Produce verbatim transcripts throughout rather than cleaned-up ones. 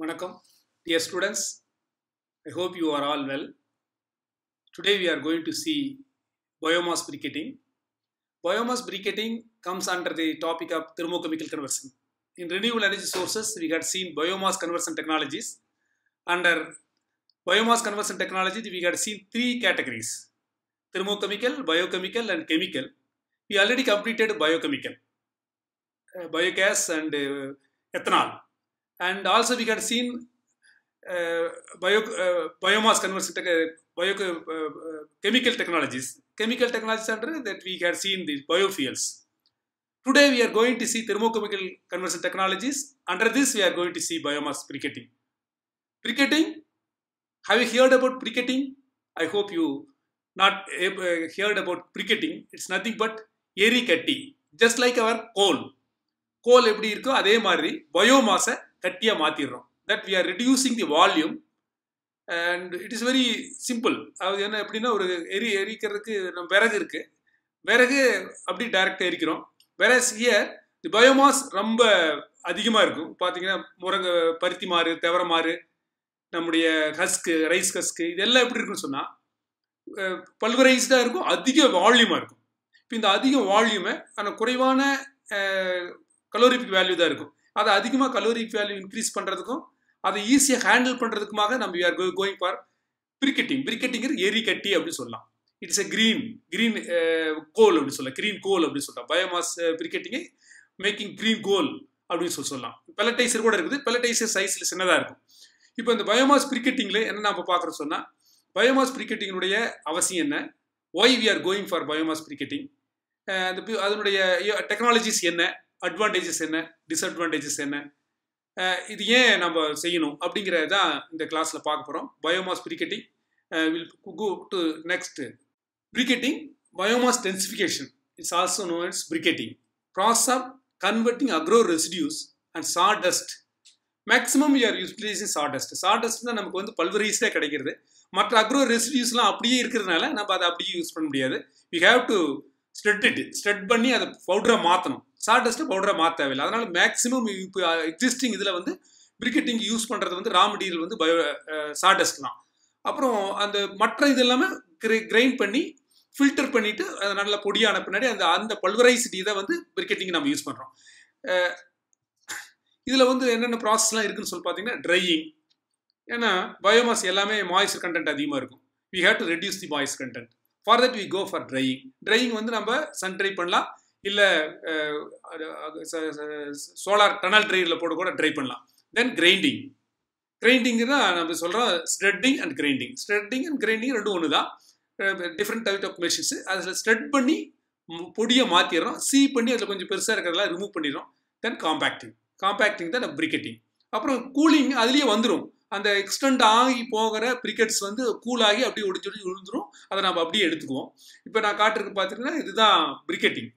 Vanakkam, dear students. I hope you are all well. Today we are going to see biomass briquetting. Biomass briquetting comes under the topic of thermochemical conversion. In renewable energy sources, we had seen biomass conversion technologies. Under biomass conversion technology, we had seen three categories: thermochemical, biochemical and chemical. We already completed biochemical, uh, biogas and uh, ethanol, and also we had seen uh, bio uh, biomass conversion te bio uh, chemical technologies. Chemical technologies under that we had seen the biofuels. Today we are going to see thermochemical conversion technologies. Under this we are going to see biomass briquetting. Briquetting, have you heard about briquetting? I hope you not uh, heard about briquetting. It's nothing but எரிக்கட்டி. Just like our coal, coal எப்படி இருக்கோ அதே மாதிரி பயோமாஸை கட்டியா மாத்திடுறோம். That we are reducing the volume and it is very simple. அது என்ன எப்படின்னா, ஒரு எரி எரிக்கிறதுக்கு நம்ம விறகு இருக்கு, விறகு அப்படி டைரக்டாக எரிக்கிறோம். Whereas here the biomass ரொம்ப அதிகமாக இருக்கும். பார்த்தீங்கன்னா முருங்கை, பருத்தி மாறு, தெவர மாறு, நம்முடைய ஹஸ்க்கு, ரைஸ் ஹஸ்க்கு, இதெல்லாம் எப்படி இருக்குன்னு சொன்னால் பல்வரைஸ்டாக இருக்கும், அதிக வால்யூமாக இருக்கும். இப்போ இந்த அதிக வால்யூமை ஆனால் குறைவான கலோரிஃபிக் வேல்யூ தான் இருக்கும். அதை அதிகமாக கலோரிஃபிக் வேல்யூ இன்க்ரீஸ் பண்ணுறதுக்கும் அதை ஈஸியாக ஹேண்டில் பண்ணுறதுக்குமாக நம்ம we are going for briquetting. பிரிக்கெட்டிங்கிற எரிக்கட்டி அப்படின்னு சொல்லலாம். It's a green green coal அப்படின்னு சொல்லலாம். க்ரீன் கோல் அப்படின்னு சொல்லலாம். பயோமாஸ் பிரிக்கெட்டிங்கை மேக்கிங் க்ரீன் கோல் அப்படின்னு சொல்லி சொல்லலாம். பெல்லட்டைசர் கூட இருக்குது. பெல்லட்டைசர் சைஸில் சின்னதாக இருக்கும். இப்போ இந்த பயோமாஸ் பிரிக்கெட்டிங்கில் என்ன நம்ம பார்க்குறோம் சொன்னால், பயோமாஸ் பிரிக்கெட்டிங்கினுடைய அவசியம் என்ன, why we are going for biomass briquetting, and அதனுடைய டெக்னாலஜிஸ் என்ன, அட்வான்டேஜஸ் என்ன, டிஸ்அட்வான்டேஜஸ் என்ன, இது ஏன் நம்ம செய்யணும் அப்படிங்கிறது தான் இந்த கிளாஸில் பார்க்க போகிறோம். Biomass briquetting will go to next. Briquetting, biomass densification it's also known as briquetting. Process of converting agro residues and sawdust. Maximum we are utilizing sawdust. Sawdust தான் நமக்கு வந்து பல்வரைஸ்டாக கிடைக்கிறது. மற்ற அக்ரோ ரெசிடியூஸ்லாம் அப்படியே இருக்கிறதுனால நம்ம அதை அப்படியே யூஸ் பண்ண முடியாது. We have to shred it, shred பண்ணி அதை பவுடராக மாற்றணும். சாடஸ்ட்டு பவுடராக மாற்ற தேவையில்லை. அதனால் மேக்ஸிமம் இப்போ எக்ஸிஸ்டிங் இதில் வந்து பிரிக்கெட்டிங் யூஸ் பண்ணுறது வந்து ரா மெட்டீரியல் வந்து பயோ சாடஸ்ட் தான். அப்புறம் அந்த மற்ற இது எல்லாமே கிரை கிரைண்ட் பண்ணி ஃபில்டர் பண்ணிவிட்டு அதை நல்லா பொடியான பின்னாடி அந்த அந்த பல்வரைசிட்டி இதை வந்து பிரிக்கெட்டிங் நம்ம யூஸ் பண்ணுறோம். இதில் வந்து என்னென்ன ப்ராசஸ்லாம் இருக்குதுன்னு சொல்லி பார்த்தீங்கன்னா, ட்ரையிங். ஏன்னா பயோமாஸ் எல்லாமே மாய்ஸ்டர் கண்டென்ட் அதிகமாக இருக்கும். We have to reduce the moisture content. For that we go for drying. Drying வந்து நம்ம சன் ட்ரை பண்ணலாம், இல்லை சோலார் டனல் ட்ரைவில் போட்டு கூட ட்ரை பண்ணலாம். தென் கிரைண்டிங். கிரைண்டிங் தான் நம்ம சொல்கிறோம். Shredding and grinding. Shredding and grinding ரெண்டும் ஒன்று தான், டிஃப்ரெண்ட் டைப் ஆஃப் மெஷின்ஸு. அதில் ஸ்ட்ரெட் பண்ணி பொடியை மாற்றிடுறோம், சீ பண்ணி அதில் கொஞ்சம் பெருசாக இருக்கிறதெல்லாம் ரிமூவ் பண்ணிடுறோம். Then compacting. காம்பேக்டிங் தான் நம்ம பிரிக்கெட்டிங். அப்புறம் கூலிங், அதுலேயே வந்துடும். அந்த எக்ஸ்டெண்ட் ஆகி போகிற பிரிக்கெட்ஸ் வந்து கூலாகி அப்படியே ஒடிச்சொடி விழுந்துடும். அதை நம்ம அப்படியே எடுத்துக்குவோம். இப்போ நான் காட்டுறதுக்கு பார்த்துட்டேன்னா இதுதான் பிரிக்கெட்டிங்.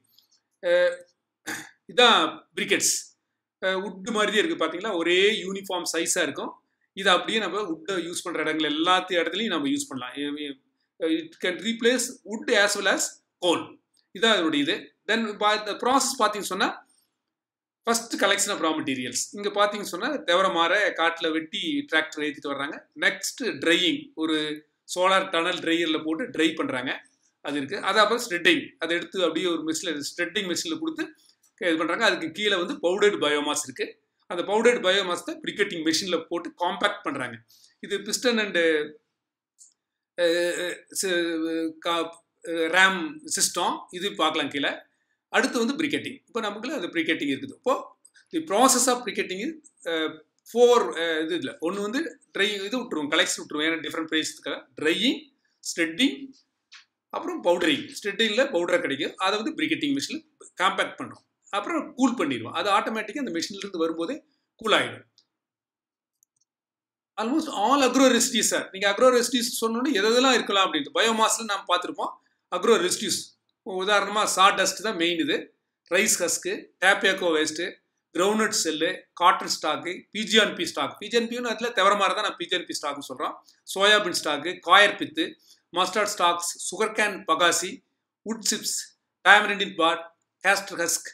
இதுதான் பிரிக்கெட்ஸ். உட்டு மாதிரியே இருக்குது, பார்த்தீங்களா? ஒரே யூனிஃபார்ம் சைஸாக இருக்கும். இதை அப்படியே நம்ம உட்டை யூஸ் பண்ணுற இடங்கள் எல்லாத்தையும் இடத்துலையும் நம்ம யூஸ் பண்ணலாம். It can replace wood as well as coal. இதுதான் இதனுடைய இது. தென் ப்ராசஸ் பார்த்தீங்கன்னு சொன்னால், first collection of raw materials. இங்கே பார்த்தீங்கன்னு சொன்னால் தவிர மாற காட்டில் வெட்டி டிராக்டர் ஏற்றிட்டு வர்றாங்க. நெக்ஸ்ட் ட்ரையிங், ஒரு சோலார் டனல் ட்ரையரில் போட்டு ட்ரை பண்ணுறாங்க, அது இருக்குது. அது அப்புறம் ஸ்ட்ரெட்டிங், அதை எடுத்து அப்படியே ஒரு மிஷினில் ஸ்ட்ரெட்டிங் மிஷினில் கொடுத்து இது பண்ணுறாங்க. அதுக்கு கீழே வந்து பவுடர்டு பயோமாஸ் இருக்குது. அந்த பவுடர்டு பயோமாஸ் தான் பிரிக்கெட்டிங் மிஷினில் போட்டு காம்பேக்ட் பண்ணுறாங்க. இது பிஸ்டன் அண்டு ரேம் சிஸ்டம் இது பார்க்கலாம் கீழே. அடுத்து வந்து பிரிக்கெட்டிங். இப்போ நமக்குள்ள அந்த பிரிக்கெட்டிங் இருக்குது. இப்போது the process of briquetting for இது. இல்லை, ஒன்று வந்து ட்ரையிங், இது விட்டுருவோம், கலெக்ஷன் விட்டுருவோம், ஏன்னா டிஃப்ரெண்ட் ப்ரைஸுக்கு. ட்ரையிங், ஸ்ட்ரெட்டிங், அப்புறம் பவுடரிங். ஸ்ட்ரெட்டிங்கில் பவுடரை கிடைக்கும், அதை வந்து பிரிக்கெட்டிங் மிஷினில் காம்பேக்ட் பண்ணுறோம். அப்புறம் கூல் பண்ணிடுவோம். அது ஆட்டோமேட்டிக்காக அந்த மிஷின்லேருந்து வரும்போதே கூல் ஆகிடும். Almost all agro residues sir. நீங்கள் அக்ரோ ரெசிடியூஸ் சொன்னோன்னே எதெல்லாம் இருக்கலாம் அப்படின்ட்டு பயோமாஸில் நாம் பார்த்துருப்போம். அக்ரோ ரெசிடியூஸ் உதாரணமாக சாடஸ்ட் தான் மெயின் இது. Rice husk, tapioca waste, groundnut shell, cotton stalk, BGNP stalk. பிஜிஎன்பின்னு அதில் தவிர மாதிரி தான் நான் பிஜிஎன்பி ஸ்டாக்னு சொல்கிறோம். Soybean stalk, coir pith, mustard stalks, sugar cane bagasse, wood chips, டாமரிண்டின் pod, castor husk,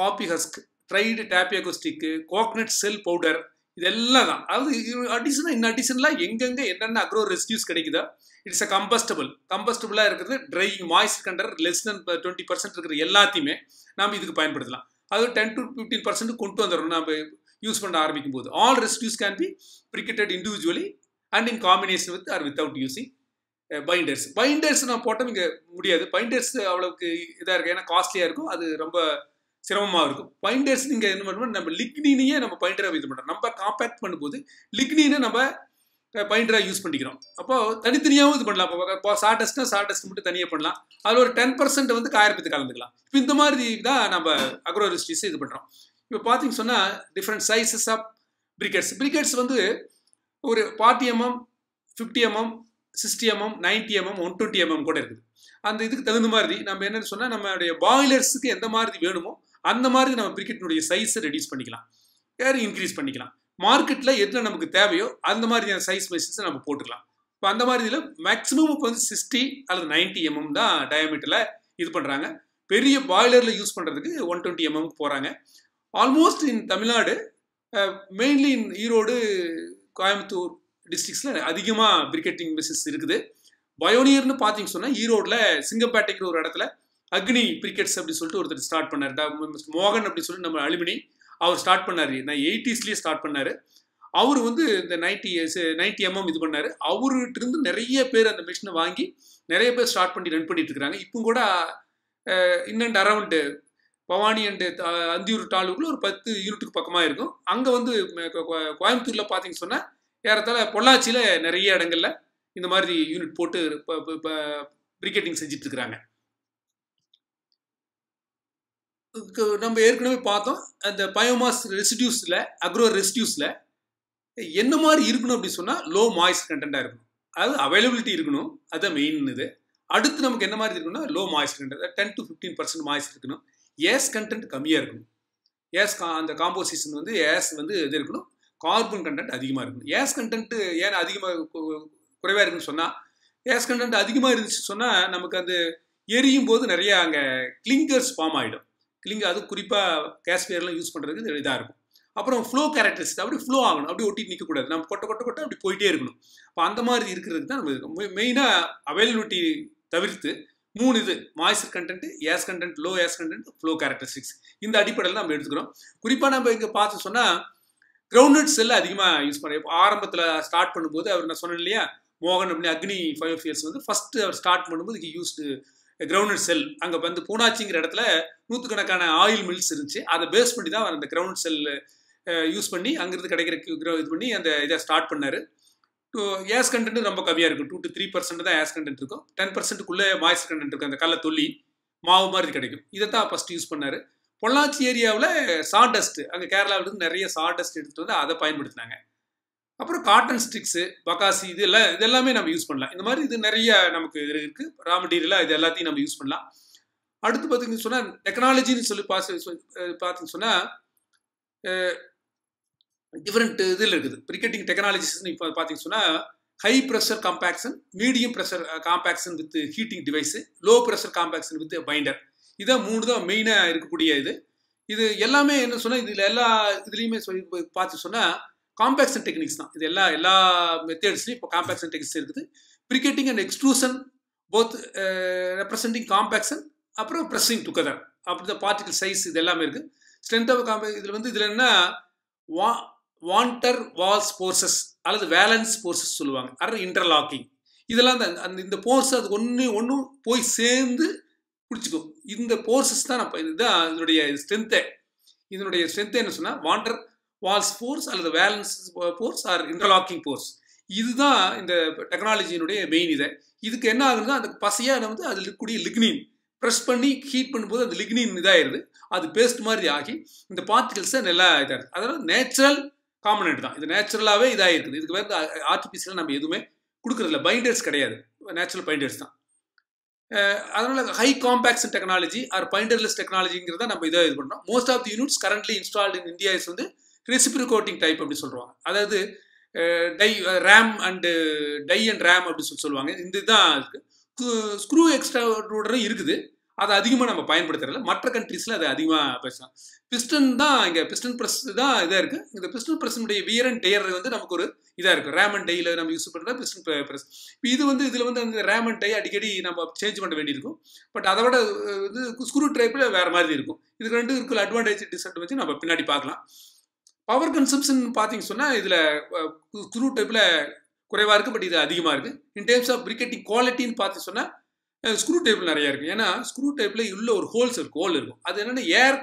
coffee husk, dried tapioca stick, coconut shell powder, addition in addition la engenge enna agro residues kedikudha it's a combustible combustible ah irukkuradhu dry moist content less than twenty percent irukra ellathiyume naam idukku payanpaduthalam adu ten to fifteen percent kondu vandarom naam use panna aarambikumbodhu all residues can be briquetted individually and in combination with or without using uh, binders binders na potam inga mudiyadhu binders avlukku idha irukku ena costly ah irukum adu romba சிரமமாக இருக்கும் binders நீங்கள் என்ன பண்ணுவோம் நம்ம லிக்னினையே நம்ம பைண்டராக இது பண்ணுறோம் நம்ம காம்பேக்ட் பண்ணும்போது லிக்னினை நம்ம பைண்டராக யூஸ் பண்ணிக்கிறோம் அப்போது தனித்தனியாகவும் இது பண்ணலாம் இப்போ சாட்டஸ்ட்னா சாட்டஸ்ட் மட்டும் தனியாக பண்ணலாம் அதில் ஒரு டென் பர்சன்ட் வந்து காயப்பத்து கலந்துக்கலாம் இப்போ இந்த மாதிரி தான் நம்ம அக்ரோ ரெசிடியூஸ் இது பண்ணுறோம் இப்போ பார்த்தீங்கன்னு சொன்னால் different sizes of briquettes briquettes வந்து ஒரு forty mm fifty mm sixty mm ninety mm one twenty mm கூட இருக்குது அந்த இதுக்கு தகுந்த மாதிரி நம்ம என்னென்னு சொன்னால் நம்மளுடைய பாய்லர்ஸுக்கு எந்த மாதிரி வேணுமோ அந்த மாதிரி நம்ம பிரிக்கெட்டினுடைய சைஸை ரெடியூஸ் பண்ணிக்கலாம் ஏர் இன்க்ரீஸ் பண்ணிக்கலாம் மார்க்கெட்டில் எதுல நமக்கு தேவையோ அந்த மாதிரியான சைஸ் வைஸஸை நம்ம போட்டுக்கலாம் இப்போ அந்த மாதிரி இதில் மேக்ஸிமம் இப்போ வந்து சிக்ஸ்டி அல்லது நைன்ட்டி எம்எம் தான் டயாமீட்டரில் இது பண்ணுறாங்க பெரிய பாய்லரில் யூஸ் பண்ணுறதுக்கு ஒன் டுவெண்ட்டி எம்எம்க்கு போகிறாங்க almost in Tamil Nadu mainly in Erode Coimbatore டிஸ்ட்ரிக்ஸில் அதிகமாக பிரிக்கெட்டிங் மிஷின்ஸ் இருக்குது பயோனியர்னு பார்த்தீங்க சொன்னால் ஈரோடில் சிங்கம்பேட்டைக்கு ஒரு இடத்துல அக்னி பிரிக்கெட்ஸ் அப்படின்னு சொல்லிட்டு ஒருத்தர் ஸ்டார்ட் பண்ணார் மோகன் அப்படின்னு சொல்லிட்டு நம்ம அலுமினி அவர் ஸ்டார்ட் பண்ணார் நான் எயிட்டிஸ்லேயே ஸ்டார்ட் பண்ணார் அவர் வந்து இந்த நைன்ட்டி நைன்ட்டி எம்எம் இது பண்ணார் அவர்கிட்டருந்து நிறைய பேர் அந்த மிஷினை வாங்கி நிறைய பேர் ஸ்டார்ட் பண்ணி ரன் பண்ணிட்டு இருக்கிறாங்க இப்போ கூட in and around Bhavani and Anthiyur தாலுக்குள்ள ஒரு பத்து யூனிட்டுக்கு பக்கமாக இருக்கும் அங்கே வந்து கோயம்புத்தூரில் பார்த்தீங்கன்னு சொன்னால் ஏறத்தாழ பொள்ளாச்சியில் நிறைய இடங்களில் இந்த மாதிரி யூனிட் போட்டு பிரிக்கெட்டிங் செஞ்சுட்டு இருக்கிறாங்க நம்ம ஏற்கனவே பார்த்தோம் அந்த பயோமாஸ் ரெசிடியூஸில் அக்ரோ ரெசிடியூஸில் என்ன மாதிரி இருக்கணும் அப்படின்னு சொன்னால் லோ மாய்ஸ்ட் கண்டென்ட்டாக இருக்கணும் அதாவது அவைலபிலிட்டி இருக்கணும் அதுதான் மெயின் இது அடுத்து நமக்கு என்ன மாதிரி இருக்கணும்னா low moist content ten to fifteen percent moist இருக்கணும் ஏஸ் கண்டென்ட் கம்மியாக இருக்கணும் ஏஸ் அந்த காம்போசிஷன் வந்து ஏஸ் வந்து இது இருக்கணும் கார்பன் கண்டென்ட் அதிகமாக இருக்கணும் ஏஸ் கண்டென்ட்டு ஏன் அதிகமாக குறைவாக இருக்குன்னு சொன்னால் ஏஸ் கண்டென்ட் அதிகமாக இருந்துச்சு சொன்னால் நமக்கு அந்த எரியும் போது நிறையா அங்கே கிளிங்கர்ஸ் ஃபார்ம் ஆகிடும் கிளிங்கர் அதுவும் குறிப்பாக கேஸ்பியர்லாம் யூஸ் பண்ணுறதுக்கு இதாக இருக்கும் அப்புறம் ஃப்ளோ கேரக்டரிஸ்டிக் அப்படி ஃப்ளோ ஆகணும் அப்படி ஒட்டி நிற்கக்கூடாது நம்ம கொட்டை கொட்டை கொட்டை அப்படி போயிட்டே இருக்கணும் அப்போ அந்த மாதிரி இருக்கிறதுக்கு தான் நம்ம மெயினாக அவைலபிலிட்டி தவிர்த்து மூணு இது moisture content ash content low ash content flow characteristics இந்த அடிப்படையில் நம்ம எடுத்துக்கிறோம் குறிப்பாக நம்ம இங்கே பார்த்து சொன்னால் கிரவுண்ட்நட்ஸ் எல்லாம் அதிகமாக யூஸ் பண்ணுறோம் ஆரம்பத்தில் ஸ்டார்ட் பண்ணும்போது அவர் நான் சொன்னேன் இல்லையா மோகன் அப்படின்னு அக்னி பயோஃபியல்ஸ் வந்து ஃபஸ்ட்டு அவர் ஸ்டார்ட் பண்ணும்போது இது யூஸ்டு கிரவுண்ட் செல் அங்கே வந்து பூனாச்சிங்கிற இடத்துல நூற்றுக்கணக்கான ஆயில் மில்ஸ் இருந்துச்சு அதை பேஸ் பண்ணி தான் அந்த கிரவுண்ட் செல் யூஸ் பண்ணி அங்கேருந்து கிடைக்கிற இது பண்ணி அந்த இதை ஸ்டார்ட் பண்ணார் டூ ஏஸ் கண்டென்ட் ரொம்ப கம்மியாக இருக்கும் டூ டு த்ரீ பர்சன்ட் தான் ஏஸ் கண்டென்ட் இருக்கும் டென் பர்சன்ட்டுக்குள்ளே மாய்ஸ்ட் கண்டென்ட் இருக்கும் அந்த கல்லை தொல்லி மாவு மாதிரி கிடைக்கும் இதை தான் ஃபஸ்ட்டு யூஸ் பண்ணார் பொள்ளாச்சி ஏரியாவில் சாடஸ்ட்டு அங்கே கேரளாவிலேருந்து நிறைய சாடஸ்ட் எடுத்துகிட்டு வந்து அதை பயன்படுத்தினாங்க அப்புறம் காட்டன் ஸ்டிக்ஸு பகாசி இது எல்லாம் இது எல்லாமே நம்ம யூஸ் பண்ணலாம் இந்த மாதிரி இது நிறைய நமக்கு இது இருக்குது ரா மெட்டீரியலாக இது எல்லாத்தையும் நம்ம யூஸ் பண்ணலாம் அடுத்து பார்த்திங்கன்னு சொன்னால் டெக்னாலஜின்னு சொல்லி பார்த்து பார்த்திங்கன்னு சொன்னால் டிஃப்ரெண்ட் இதில் இருக்குது பிரிக்கெட்டிங் டெக்னாலஜிஸ்ன்னு இப்போ பார்த்திங்கன்னு சொன்னால் high pressure compaction medium pressure compaction with heating device low pressure compaction with binder இதான் மூணு தான் மெயினாக இருக்கக்கூடிய இது இது எல்லாமே என்ன சொன்னால் இதில் எல்லா இதுலேயுமே சொல்லி பார்த்து சொன்னால் காம்பேக்ஷன் டெக்னிக்ஸ் தான் இது எல்லா எல்லா மெத்தட்ஸ்லையும் இப்போ காம்பேக்ஷன் டெக்னிக்ஸ் இருக்குது briquetting and extrusion both representing compaction அப்புறம் ப்ரெஸ்ஸிங் டுகெதர் அப்படி தான் பார்ட்டிகல் சைஸ் இது எல்லாமே இருக்குது ஸ்ட்ரென்த் ஆஃப் காம்பே இதில் வந்து இதில் என்ன வா வாண்டர் வால்ஸ் போர்சஸ் அல்லது வேலன்ஸ் போர்சஸ் சொல்லுவாங்க அதாவது இன்டர்லாக்கிங் இதெல்லாம் தான் அந்த இந்த போர்ஸ் அது ஒன்று ஒன்றும் போய் சேர்ந்து பிடிச்சிக்கும் இந்த போர்சஸ் தான் நம்ம இதுதான் இதனுடைய ஸ்ட்ரென்த்தே இதனுடைய ஸ்ட்ரென்த்தே என்ன சொன்னால் வாண்டர் வால்ஸ் ஃபோர்ஸ் அல்லது valence force or interlocking force இதுதான் இந்த டெக்னாலஜியினுடைய மெயின் இதை இதுக்கு என்ன ஆகுதுன்னா அந்த பசையாக வந்து அதில் இருக்கக்கூடிய லிக்னின் ப்ரெஷ் பண்ணி ஹீட் பண்ணும்போது அந்த லிக்னின் இதாகிடுது அது பேஸ்ட் மாதிரி ஆகி இந்த பார்ட்டிகல்ஸை நல்லா இதாக இருக்குது அதனால் நேச்சுரல் காம்பனன்ட் தான் இது நேச்சுரலாகவே இதாக இருக்குது இதுக்கு வந்து ஆர்டிஃபிஷியலாக நம்ம எதுவுமே கொடுக்குறதில்ல பைண்டர்ஸ் கிடையாது நேச்சுரல் பைண்டர்ஸ் தான் அதனால் high compaction technology or binderless டெக்னாலஜிங்கிறத நம்ம இதாக இது பண்ணுறோம் most of the units currently installed in India is வந்து ரெசிப்ரிகேட்டிங் டைப் அப்படி சொல்லுவாங்க அதாவது die ram and die and ram அப்படின்னு சொல்லி சொல்லுவாங்க இந்த இதுதான் இருக்குது ஸ்க்ரூ எக்ஸ்ட்ரூடரும் இருக்குது அது அதிகமாக நம்ம பயன்படுத்துறதுல மற்ற கண்ட்ரீஸ்ல அது அதிகமாக பேசலாம். பிஸ்டன் தான் இங்கே பிஸ்டன் ப்ரெஸ் தான் இதாக இருக்குது. இந்த பிஸ்டன் ப்ரெஸ்னுடைய வியர் அண்ட் டெயர் வந்து நமக்கு ஒரு இதாக இருக்குது. ரேம் அண்ட் டெய்ல நம்ம யூஸ் பண்ணுறது பிஸ்டன் ப்ரெஸ். இப்போ இது வந்து இதில் வந்து அந்த ரேம் அண்ட் டை அடிக்கடி நம்ம சேஞ்ச் பண்ண வேண்டியிருக்கும். பட் அதை விட வந்து ஸ்க்ரூ ட்ரைப்பில் வேறு மாதிரி இருக்கும். இதுக்கு ரெண்டு இருக்குள்ள அட்வான்டேஜ் டிஸ்அட்வான்டேஜ் நம்ம பின்னாடி பார்க்கலாம். பவர் கன்சம்ஷன் பார்த்தீங்கன்னு சொன்னால் இதில் ஸ்க்ரூ ட்ரைப்பில் குறைவாக இருக்குது, பட் இது அதிகமாக இருக்குது. இன் டேர்ம்ஸ் ஆஃப் பிரிக்கெட்டிங் குவாலிட்டின்னு பார்த்து சொன்னால் ஸ்க்ரூ டைப்பில் நிறையா இருக்குது. ஏன்னா ஸ்க்ரூ டைப்பில் உள்ள ஒரு ஹோல்ஸ் இருக்கும் ஹோல் இருக்கும் அது என்னென்னா ஏர்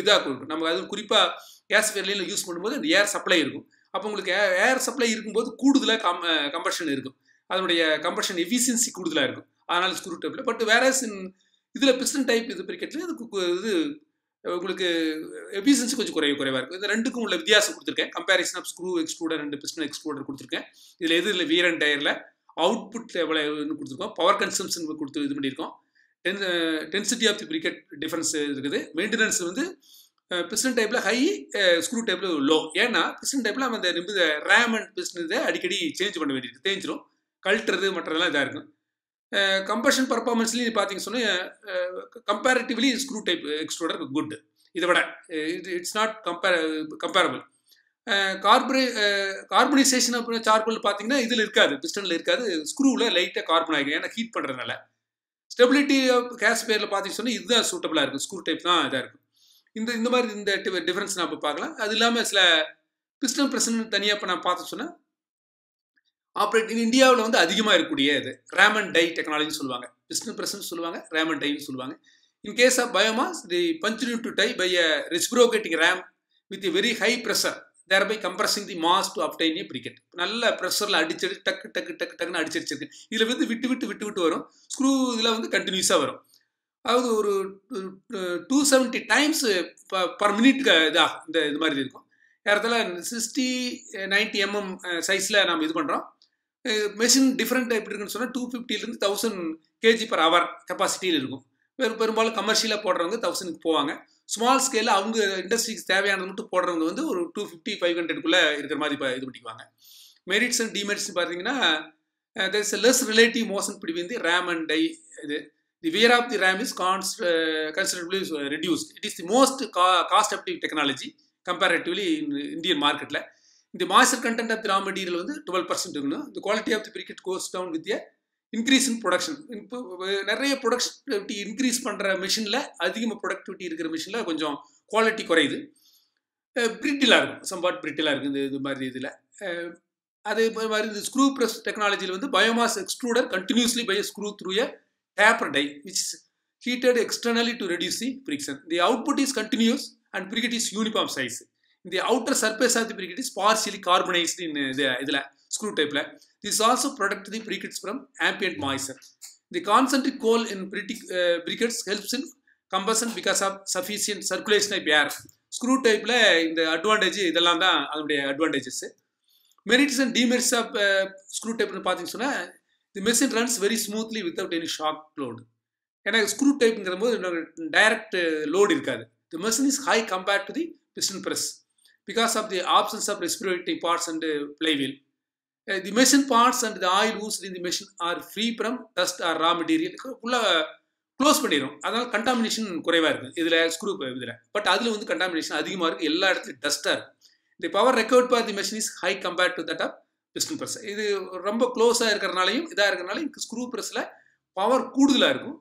இதாக கொடுக்கும். நமக்கு அது குறிப்பாக கேஸ் ஃபேர்லையில் யூஸ் பண்ணும்போது அந்த ஏர் சப்ளை இருக்கும். அப்போ உங்களுக்கு ஏர் சப்ளை இருக்கும்போது கூடுதலாக கம் கம்பர்ஷன் இருக்கும், அதனுடைய கம்பர்ஷன் எஃபிஷியன்சி கூடுதலாக இருக்கும். அதனால் ஸ்க்ரூ டைப்பில் பட் வேற இதில் பிஸ்டன் டைப் இது பிரிக்கெட்டில் இது உங்களுக்கு எஃபிஷியன்சி கொஞ்சம் குறைவு குறைவாக இருக்கும். இந்த ரெண்டுக்கும் உள்ள வித்தியாசம் கொடுத்துருக்கேன். கம்பேரிசன் ஆஃப் ஸ்க்ரூ எக்ஸ்ட்ரூடர் ரெண்டு பிஸ்டன் எக்ஸ்ட்ரூடர் கொடுத்துருக்கேன். இதில் எது இல்லை வீரன் டயரில் அவுட்புட் எவ்வளோ கொடுத்துருக்கோம், பவர் கன்சம்ஷன் கொடுத்து இது பண்ணியிருக்கோம், டென் density of the briquette difference இருக்குது. மெயின்டெனன்ஸ் வந்து பிஸ்டன் டைப்பில் ஹை, ஸ்க்ரூ டைப்பில் லோ. ஏன்னா பிஸ்டன் டைப்பில் நம்ம இந்த ரேம் அண்ட் பிஸ்டன் இதை அடிக்கடி சேஞ்ச் பண்ண வேண்டியிருக்கு, தேஞ்சிடும் கழட்டுறது மற்றதெல்லாம் இதாக இருக்கும். கம்பஷன் பர்ஃபார்மன்ஸ்லேயும் பார்த்தீங்கன்னு சொன்னால் comparatively screw type extruder good. இதை விட it it's not compare comparable கார்பனே கார்பனைசேஷன் அப்படின்னா சார்பல் பார்த்தீங்கன்னா இதில் இருக்காது, பிஸ்டனில் இருக்காது, ஸ்க்ரூவில் லைட்டாக கார்பன் ஆகிடும் ஏன்னா ஹீட் பண்ணுறதுனால. ஸ்டெபிலிட்டி ஆஃப் கேஸ் பேரில் பார்த்தீங்கன்னு சொன்னால் இதுதான் சூட்டபுளாக இருக்கும், ஸ்க்ரூ டைப் தான் இதாக இருக்கும். இந்த இந்த மாதிரி இந்த டிஃப்ரென்ஸ் நம்ம பார்க்கலாம். அது இல்லாமல் சில பிஸ்டன் பிரச்சனை தனியாக இப்போ நான் பார்த்து சொன்னால் ஆப்ரேட்டிங் இந்தியாவில் வந்து அதிகமாக இருக்கக்கூடிய இது ரேம் அண்ட் டை டெக்னாலஜின்னு சொல்லுவாங்க, பிஸ்டன் பிரச்சனை சொல்லுவாங்க, ரேம் அண்ட் டைன்னு சொல்லுவாங்க. In case of biomass the பஞ்சுனியூ to die by a reciprocating ram with very high pressure thereby compressing the mass to obtain a briquette. நல்ல ப்ரெஷரில் அடிச்சடி டக்கு டக்கு டக்கு டக்குன்னு அடிச்சடிச்சிருக்கு. இதில் வந்து விட்டு விட்டு விட்டு விட்டு வரும் ஸ்க்ரூ, இதில் வந்து கண்டினியூஸாக வரும். அதாவது ஒரு டூ செவன்ட்டி டைம்ஸ் பர் மினிட்க்கு இதாக இந்த இது மாதிரி இருக்கும். ஏறத்தால சிக்ஸ்டி நைன்டி எம்எம் சைஸில் நம்ம இது பண்ணுறோம். மெஷின் டிஃப்ரெண்ட் டைப் இருக்குன்னு சொன்னால் டூ ஃபிஃப்டிலேருந்து தௌசண்ட் கேஜி பர் ஹவர் கெப்பாசிட்டியில் இருக்கும். பெரும் பெரும்பாலும் கமர்ஷியலாக போடுறவங்க தௌசண்ட்க்கு போவாங்க. ஸ்மால் ஸ்கேலில் அவங்க இண்டஸ்ட்ரிக்கு தேவையானது மட்டும் போடுறவங்க வந்து ஒரு டூ ஃபிஃப்டி ஃபைவ் ஹண்ட்ரட்குள்ளே இருக்கிற மாதிரி இப்போ இது பண்ணிக்குவாங்க. மெரிட்ஸ் அண்ட் டிமெரிட்ஸ் பார்த்தீங்கன்னா there is less relative motion between the ram and die. இது the wear of the ram is cons considerably reduced. It is the most கா cost effective technology comparatively in Indian மார்க்கெட்டில். இந்த moisture content of the raw material வந்து twelve percent இருக்கணும். The quality of the briquette goes down with a increase in production. இப்போ நிறைய productivity increase பண்ணுற மிஷினில் அதிகமாக ப்ரொடக்டிவிட்டி இருக்கிற மிஷினில் கொஞ்சம் குவாலிட்டி குறையுது, பிரிட்டிலாக இருக்கும், சம்பாட் பிரிட்டிலாக இருக்குது இந்த இது மாதிரி இதில். அதே மாதிரி இந்த ஸ்க்ரூ ப்ரெஸ் டெக்னாலஜியில் வந்து biomass extruder continuously by screw through a taper die which is heated externally to reduce the friction. The output is continuous and briquette is uniform size. The outer surface of the briquette is partially carbonised in இது இதில் screw type. This also protects the briquettes from ambient moisture. The concentric coal in briquettes helps in combustion because of sufficient circulation of air. Screw type in the advantage idellam dhaan adude advantages. Merits and demerits of uh, screw type nu paathinga sonna the machine runs very smoothly without any shock load. Ena screw type ingumbodhu direct load irukadhu. The machine is high compared to the piston press because of the absence of respirating parts and uh, flywheel. Uh, the machine parts and the oil used in the machine are free from dust or raw material. உள்ள close பண்ணிடும், அதனால் contamination குறைவாக இருக்குது இதில் screw இதில். But அதில் வந்து contamination அதிகமாக இருக்குது, எல்லா இடத்துலையும் டஸ்ட்டாக இருக்குது. இந்த power recovered for the machine is high compared to that of piston press. இது ரொம்ப க்ளோஸாக இருக்கிறனாலையும் இதாக இருக்கிறனால இதுக்கு ஸ்க்ரூ ப்ரெஸ்ஸில் பவர் கூடுதலாக இருக்கும்,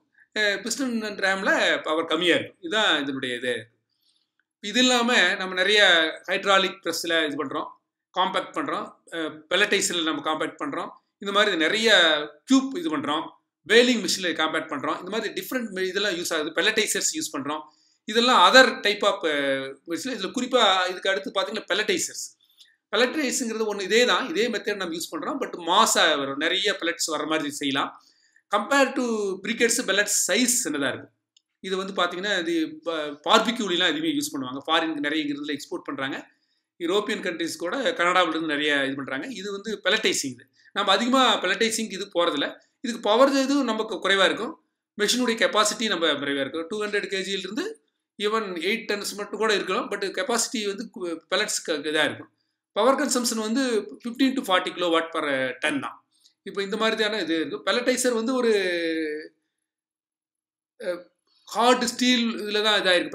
பிஸ்டன் அண்ட் ரேமில் பவர் கம்மியாக இருக்கும். இதுதான் இதனுடைய இது. இது இல்லாமல் நம்ம நிறைய ஹைட்ராலிக் ப்ரெஸ்ஸில் இது பண்ணுறோம், காம்பேக்ட் பண்ணுறோம், பெல்லட்டைசரில் நம்ம காம்பேக்ட் பண்ணுறோம், இந்த மாதிரி நிறைய க்யூப் இது பண்ணுறோம், வேலிங் மிஷினில் காம்பேக்ட் பண்ணுறோம், இந்த மாதிரி டிஃப்ரெண்ட் இதெல்லாம் யூஸ் ஆகுது. பெல்லட்டைசர்ஸ் யூஸ் பண்ணுறோம், இதெல்லாம் அதர் டைப் ஆஃப் மிஷினில். இதில் குறிப்பாக இதுக்கு அடுத்து பார்த்தீங்கன்னா பெல்லட்டைசர்ஸ். பெல்லட்டைஸுங்கிறது ஒன்று இதே தான், இதே மெத்தட் நம்ம யூஸ் பண்ணுறோம், பட் மாசாக வரும், நிறைய பெல்லட்ஸ் வர மாதிரி செய்யலாம். Compare to briquettes pellets size என்னதாக இருக்கும். இது வந்து பார்த்தீங்கன்னா இது பார்பிக்யூலாம் எதுவுமே யூஸ் பண்ணுவாங்க, ஃபாரினுக்கு நிறைய இங்கிருந்து எக்ஸ்போர்ட் பண்ணுறாங்க, யூரோப்பியன் கண்ட்ரிஸ் கூட கனடாவிலேருந்து நிறைய இது பண்ணுறாங்க. இது வந்து பெல்லட்டைசிங். இது நம்ம அதிகமாக பெல்லட்டைசிங் இது போகிறதில்ல, இதுக்கு பவர் இது நமக்கு குறைவாக இருக்கும், மெஷினுடைய கெப்பாசிட்டி நம்ம குறைவாக இருக்கும். டூ ஹண்ட்ரட் கேஜியிலிருந்து ஈவன் எயிட் டன்ஸ் மட்டும் கூட இருக்கலாம், பட் கெப்பாசிட்டி வந்து பெல்லட்ஸ்க்கு இதாக இருக்கும். பவர் கன்சம்ஷன் வந்து fifteen to forty kilowatt per ton தான். இப்போ இந்த மாதிரி தானே இது இருக்குது. பெல்லட்டைசர் வந்து ஒரு hard steel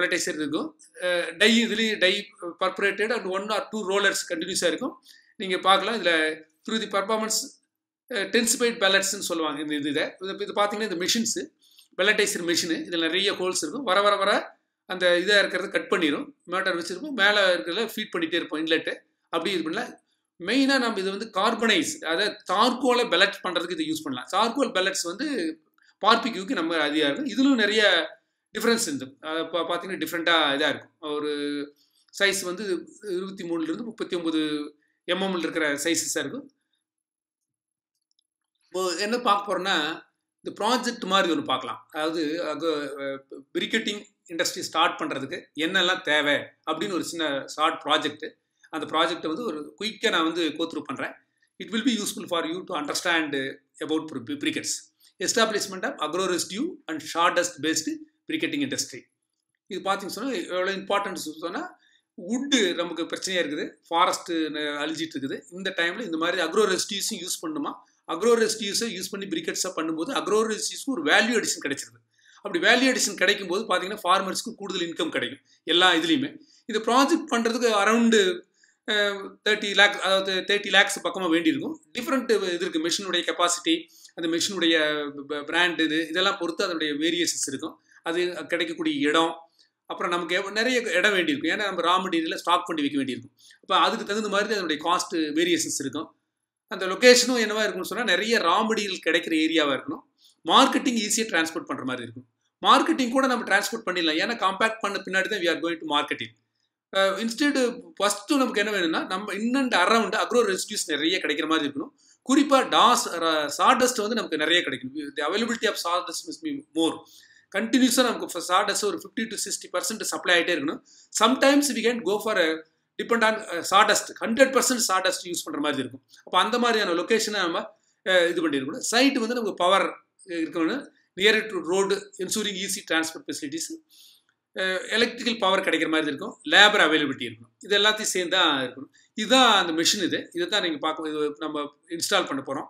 pelletizer die idli die perforated and one or two rollers continuous ah irukum neenga paakala idla through the performance uh, tensified pellets nu solluvaanga indha idha idha paathinga indha machines pelletizer machine idla nariya holes irukum vara vara vara and idha irukkuradhu cut pannirum motor vechirukum mela irukala feed pannite irpom inlet appadi idu pannala main ah namu idu vandu carbonize adha charcoal pellet pandradhukku idu use pannalam charcoal pellets vandu barbecue ku namu adhiya irukum idhilum nariya difference in them. Pathina differenta idha irukum or size vandu twenty-three la irundhu thirty-nine millimeters la irukra sizes ah irukum po enna paakporna the project mari onu paakalam adhu briquetting industry start pandradhukku enna ella thevai appdinu or chinna short project and the project vandu or quick ah na vandu go through pandren. It will be useful for you to understand about briquettes establishment of agro residue and sawdust based briquetting industry. இது பார்த்தீங்க சொன்னா எவ்வளவு importance சொன்னா wood நமக்கு பிரச்சனையா இருக்குது, forest அழிஞ்சிட்டு இருக்குது. இந்த டைம்ல இந்த மாதிரி அக்ரோ ரெசிடியூஸும் யூஸ் பண்ணுமா? அக்ரோ ரெசிடியூஸை யூஸ் பண்ணி பிரிக்கெட்ஸா பண்ணும்போது அக்ரோ ரெசிடியூஸ்க்கு ஒரு வேல்யூ அடிஷன் கிடைச்சிருது. அப்படி வேல்யூ அடிஷன் கிடைக்கும் போது பாத்தீங்கன்னா ஃபார்மர்ஸ்க்கு கூடுதல் இன்கம் கிடைக்கும் எல்லா இதுலயுமே. இது ப்ராஜெக்ட் பண்றதுக்கு அரௌண்ட் தேர்ட்டி லேக் அதாவது தேர்ட்டி லேக்ஸ் பக்கமா வேண்டி இருக்கும். டிஃப்ரெண்ட் இது இருக்கு, மெஷினுடைய கெப்பாசிட்டி, அந்த மெஷினுடைய பிராண்ட், இது இதெல்லாம் பொறுத்து அதனுடைய வேரியேஷன்ஸ் இருக்கும். அது கிடைக்கக்கூடிய இடம், அப்புறம் நமக்கு நிறைய இடம் வேண்டியிருக்கும். ஏன்னா நம்ம ரா மெட்டீரியலை ஸ்டாக் பண்ணி வைக்க வேண்டியிருக்கும். அப்போ அதுக்கு தகுந்த மாதிரி அதனுடைய காஸ்ட் வேரியேஷன்ஸ் இருக்கும். அந்த லொக்கேஷனும் என்னவா இருக்கும்னு சொன்னால் நிறைய ரா மெட்டீரியல் கிடைக்கிற ஏரியாவாக இருக்கணும். மார்க்கெட்டிங் ஈஸியாக டிரான்ஸ்போர்ட் பண்ணுற மாதிரி இருக்கும். மார்க்கெட்டிங் கூட நம்ம டிரான்ஸ்போர்ட் பண்ணிடலாம், ஏன்னா காம்பேக்ட் பண்ண பின்னாடி தான் we are going to marketing. Instead first நமக்கு என்ன வேணும்னா நம்ம இன்னண்ட் அரவுண்ட் அக்ரோ ரெசிடியூஸ் நிறைய கிடைக்கிற மாதிரி இருக்கணும். குறிப்பாக டாஸ் சாடஸ்ட் வந்து நமக்கு நிறைய கிடைக்கணும். The availability of sawdust must be more. கண்டினியூஸாக நமக்கு சாடஸ்ட் ஒரு fifty to sixty percent supply ஆகிட்டே இருக்கணும். Sometimes we can go for depend on sawdust hundred percent sawdust use பண்ணுற மாதிரி இருக்கும். அப்போ அந்த மாதிரியான லொக்கேஷனை நம்ம இது பண்ணியிருக்கணும். சைட்டு வந்து நமக்கு பவர் இருக்கணும், near to road, ensuring easy transport facilities, electrical power கிடைக்கிற மாதிரி இருக்கும், லேபர் அவைலபிலிட்டி இருக்கணும். இது எல்லாத்தையும் சேர்ந்து தான் இருக்கணும். இதுதான் அந்த மிஷின். இது இதை தான் நீங்கள் பார்க்க இது நம்ம இன்ஸ்டால் பண்ண போகிறோம்.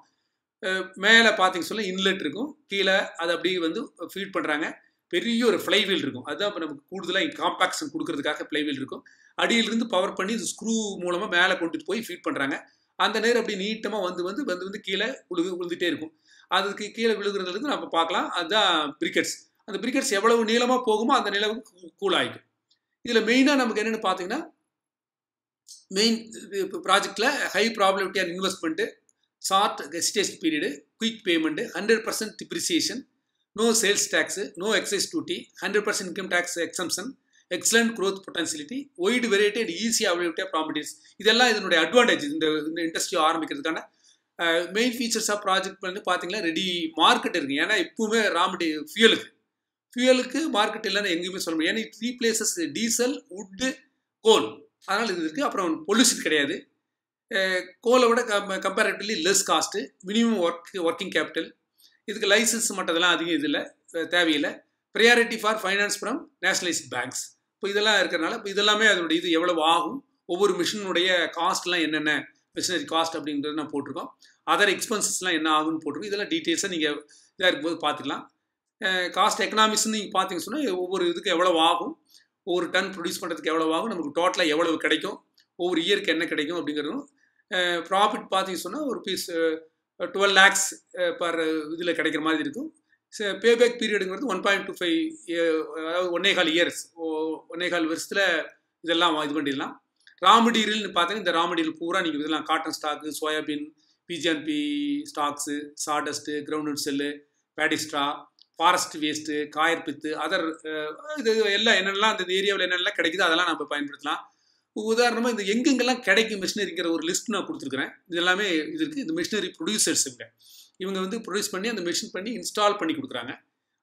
மேலே பார்த்திங்க சொல்ல இன்லெட் இருக்கும், கீழே அதை அப்படியே வந்து ஃபீட் பண்ணுறாங்க. பெரிய ஒரு ஃப்ளைவீல் இருக்கும், அதுதான் இப்போ நமக்கு கூடுதலாக காம்பாக்ஷன் கொடுக்கறதுக்காக ஃப்ளைவீல் இருக்கும். அடியிலிருந்து பவர் பண்ணி இது ஸ்க்ரூ மூலமாக மேலே கொண்டுட்டு போய் ஃபீட் பண்ணுறாங்க. அந்த நேரம் அப்படி நீட்டமாக வந்து வந்து வந்து வந்து கீழே விழுகு விழுந்துகிட்டே இருக்கும். அதுக்கு கீழே விழுகிறதுலேருந்து நம்ம பார்க்கலாம். அதுதான் பிரிக்கெட்ஸ். அந்த பிரிக்கெட்ஸ் எவ்வளவு நீளமாக போகுமோ அந்த நிலவுக்கு கூலாகிடும். இதில் மெயினாக நமக்கு என்னென்னு பார்த்தீங்கன்னா மெயின் ப்ராஜெக்டில் ஹை ப்ராபிலிட்டியான investment, short gestation period, quick payment, one hundred percent depreciation, no sales tax, no excise duty, one hundred percent income tax exemption, excellent growth potentiality, wide variety and easy availability of raw materials. இதெல்லாம் இதனுடைய advantage. இந்த இந்த industry ஆரம்பிக்கிறதுக்கான main features of project வந்து பார்த்தீங்கன்னா ready market இருக்குது. ஏன்னா எப்பவுமே ரா மெட்டீரியல் ஃபியூலுக்கு ஃபியூலுக்கு மார்க்கெட் இல்லைன்னா எங்கேயுமே சொல்ல முடியாது. ஏன்னா த்ரீ பிளேசஸ் டீசல், உட்டு, கோல், அதனால் இது இருக்குது. அப்புறம் பொல்யூஷன் கிடையாது, கோலை விட கம் comparatively less cost, minimum work working capital, இதுக்கு லைசன்ஸ் மட்டதெல்லாம் அதிகம் இதில் தேவையில்லை. Priority for finance from nationalised banks. இப்போ இதெல்லாம் இருக்கிறனால இப்போ இதெல்லாமே அதனுடைய இது எவ்வளவு ஆகும், ஒவ்வொரு மிஷினுடைய காஸ்ட்லாம் என்னென்ன, மிஷினரி காஸ்ட் அப்படின்றது நான் போட்டிருக்கோம். அதர் எக்ஸ்பென்சஸ்லாம் என்ன ஆகும்னு போட்டிருக்கோம். இதெல்லாம் டீட்டெயில்ஸாக நீங்கள் இதாக இருக்கும்போது பார்த்துக்கலாம். காஸ்ட் எக்கனாமிக்ஸ்ன்னு நீங்கள் பார்த்தீங்கன்னு சொன்னால் ஒவ்வொரு இதுக்கு எவ்வளவு ஆகும், ஒவ்வொரு டன் ப்ரொடியூஸ் பண்ணுறதுக்கு எவ்வளவு ஆகும், நமக்கு டோட்டலாக எவ்வளவு கிடைக்கும், ஒவ்வொரு இயருக்கு என்ன கிடைக்கும் அப்படிங்கிறதும். ப்ராஃபிட் பார்த்தீங்கன்னு சொன்னால் ஒரு பீஸ் டுவெல் லேக்ஸ் பர் இதில் கிடைக்கிற மாதிரி இருக்கும். பேபேக் பீரியடுங்கிறது ஒன் பாயிண்ட் டூ ஃபைவ் அதாவது ஒன்னே கால் இயர்ஸ் ஒன்னே கால் வருஷத்தில் இதெல்லாம் இது பண்ணிடலாம். ரா மெட்டீரியல்னு பார்த்தீங்கன்னா இந்த ரா மெட்டீரியல் பூரா நீங்கள் இதெல்லாம் cotton stalk, soybean, BGNP stalks, sawdust, ground shell, paddy straw, forest waste, coir pith, other இது எல்லாம் என்னென்னலாம் அந்த ஏரியாவில் என்னென்னலாம் கிடைக்குது அதெல்லாம் நம்ம பயன்படுத்தலாம். உதாரணமாக இந்த எங்கெங்கெல்லாம் கிடைக்கும் மிஷினரிங்கிற ஒரு லிஸ்ட் நான் கொடுத்துருக்குறேன். இது எல்லாமே இது இருக்குது. இந்த மிஷினரி ப்ரொடியூசர்ஸுங்க இவங்க வந்து ப்ரொடியூஸ் பண்ணி அந்த மிஷின் பண்ணி இன்ஸ்டால் பண்ணி கொடுக்குறாங்க.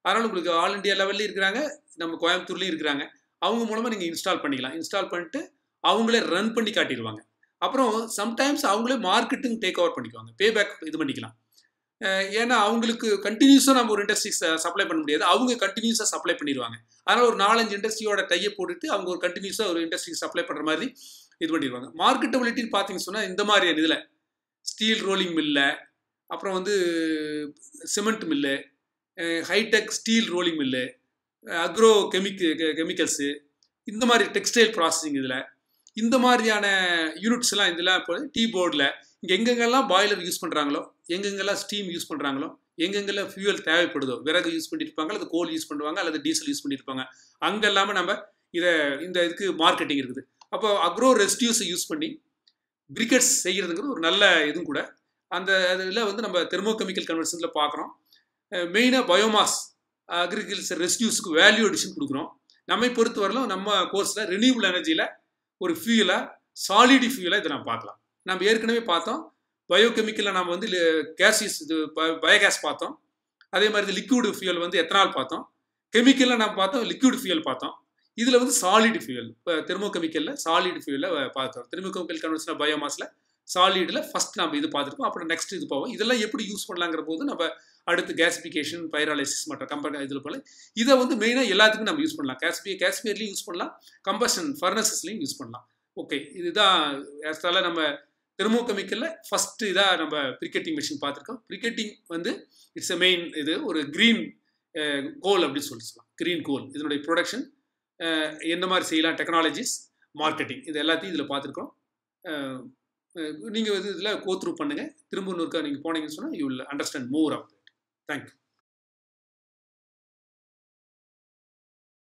அதனால் உங்களுக்கு ஆல் இண்டியா லெவல்லையும் இருக்கிறாங்க, நம்ம கோயம்புத்தூர்லேயும் இருக்கிறாங்க. அவங்க மூலமாக நீங்கள் இன்ஸ்டால் பண்ணிக்கலாம். இன்ஸ்டால் பண்ணிட்டு அவங்களே ரன் பண்ணி காட்டிடுவாங்க. அப்புறம் சம்டைம்ஸ் அவங்களே மார்க்கெட்டிங் டேக் ஓவர் பண்ணிக்குவாங்க, பே பேக் இது பண்ணிக்கலாம். ஏன்னா அவங்களுக்கு கண்டினியூஸாக நம்ம ஒரு இண்டஸ்ட்ரி சப்ளை பண்ண முடியாது, அவங்க கண்டினியூஸாக சப்ளை பண்ணிடுவாங்க. அதனால் ஒரு நாலஞ்சு இண்டஸ்ட்ரியோட டையை போட்டுட்டு அவங்க ஒரு கண்டினியூஸாக ஒரு இண்டஸ்ட்ரிக்கு சப்ளை பண்ணுற மாதிரி இது பண்ணிடுவாங்க. மார்க்கெட்டபிலிட்டின்னு பார்த்தீங்கன்னு சொன்னால் இந்த மாதிரியான இதில் ஸ்டீல் ரோலிங் மில்லு, அப்புறம் வந்து cement mill, hi tech steel rolling mill, agrochemicals, இந்த மாதிரி textile processing இதில் இந்த மாதிரியான units எல்லாம் இதில் tea boardல இங்க எங்கெங்கெல்லாம் boiler யூஸ் பண்றாங்களோ எங்கெங்கெல்லாம் steam யூஸ் பண்றாங்களோ எங்கெங்கெல்லாம் fuel தேவைப்படுதோ விறகு யூஸ் பண்ணிட்டு இருப்பாங்க அல்லது கோல் யூஸ் பண்ணுவாங்க அல்லது டீசல் யூஸ் பண்ணிட்டு இருப்பாங்க அங்க எல்லாமே நம்ம இத இந்த இதுக்கு மார்க்கெட்டிங் இருக்குது அப்ப agro residues யூஸ் பண்ணி briquettes செய்யிறதுங்கிறது ஒரு நல்ல இதுவும் கூட அந்த இதுல வந்து நம்ம thermochemical conversionல பார்க்கறோம் மெயினா biomass agriculture residues க்கு value addition கொடுக்கிறோம் நம்மை பொறுத்து வரலாம் நம்ம கோர்ஸ்ல ரினியூவல் எனர்ஜில ஒரு ஃபியூலா சாலிட் ஃபியூலா இத நாம் பார்க்கலாம் நாம் ஏற்கனவே பார்த்தோம் பயோகெமிக்கல்ல நாம வந்து கேசிஸ் பயோகாஸ் பார்த்தோம் அதே மாதிரி லிக்விட் ஃபியூல் வந்து எத்தனால் பார்த்தோம் கெமிக்கல்ல நாம பார்த்தோம் லிக்விட் ஃபியூல் பார்த்தோம் இதுல வந்து சாலிட் ஃபியூல் தெர்மோகெமிக்கல்ல சாலிட் ஃபியூல பார்த்தோம் தெர்மோகெமிக்கல் கன்வர்ஷன் பயோமாஸ்ல சாலிட்ல ஃபர்ஸ்ட் நாம இது பாத்துறோம் அப்புறம் நெக்ஸ்ட் இது போவோம் இதெல்லாம் எப்படி யூஸ் பண்ணலாம்ங்கற போது நம்ம அடுத்து gasification pyrolysis மற்ற கம்பெனி இதுல போல இத வந்து மெயினா எல்லாத்துக்கும் நாம யூஸ் பண்ணலாம் gasifier gasifierலயும் யூஸ் பண்ணலாம் combustion furnacesலயும் யூஸ் பண்ணலாம் ஓகே இதுதான் ஏஸ்டால நம்ம தெர்மோகெமிக்கல்ல ஃபர்ஸ்ட் இதா நம்ம briquetting machine பாத்துறோம் briquetting வந்து இட்ஸ் a main இது ஒரு green coal அப்படி சொல்லலாம் green coal இதனுடைய production என்ன மாதிரி செய்யலாம் technologies marketing இது எல்லாத்தையும் இதுல பாத்துறோம் நீங்க வந்து இதெல்லாம் கோத்ரூ பண்ணுங்க திரும்ப இன்னொருக்கா நீங்க போனீங்கன்னு சொன்னா you will understand more of it. Thank you.